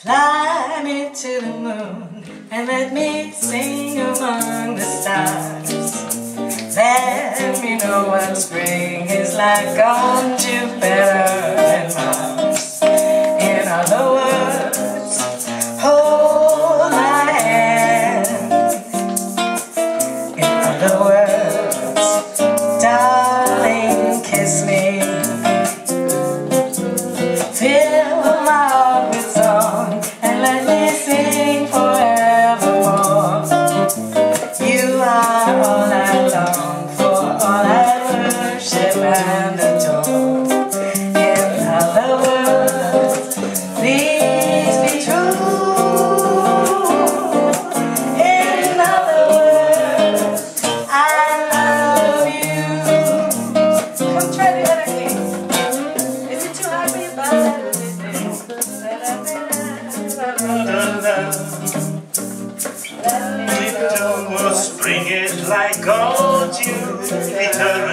Fly me to the moon and let me sing among the stars. Let me know what spring is like on Jupiter and Mars. In other words, hold my hand. In other words, darling, kiss me. Fill my heart with song. Let me sing forevermore. You are all I long for, all I worship and adore. In other words, please be true. In other words, I love you. Come try the other thing. Is it too hard for you, Bob? Spring is like gold, you